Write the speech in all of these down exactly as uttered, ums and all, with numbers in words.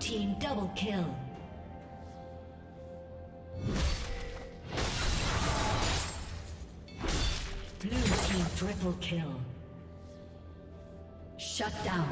Team double kill. Blue team triple kill. Shut down.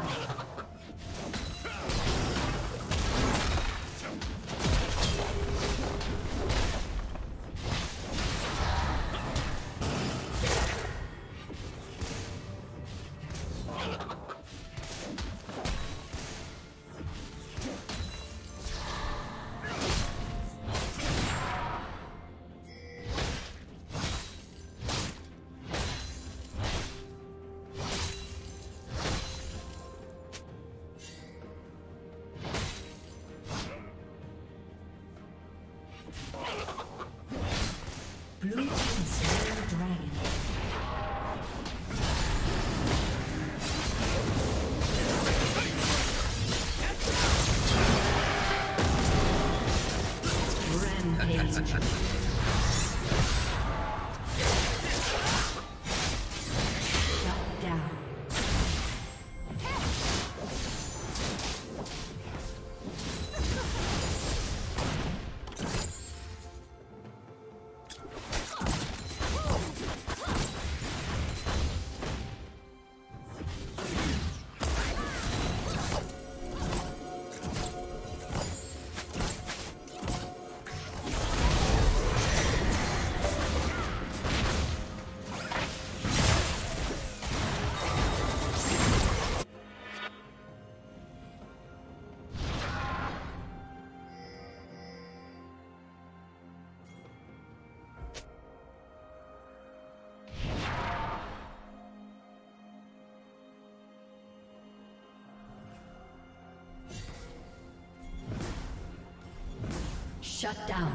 Shut down.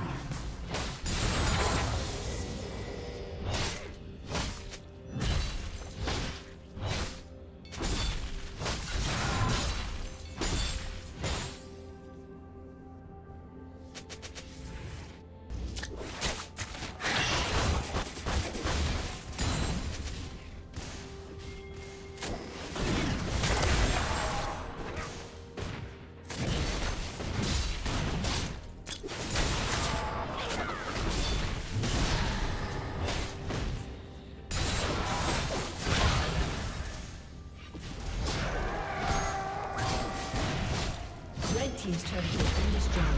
He's trying to get in this drama.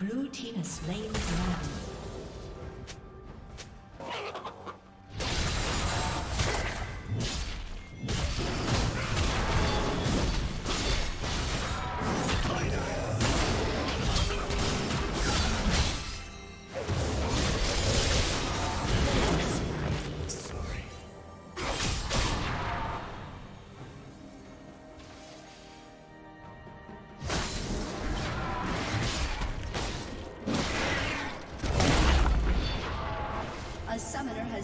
Blue team has slain the dragon.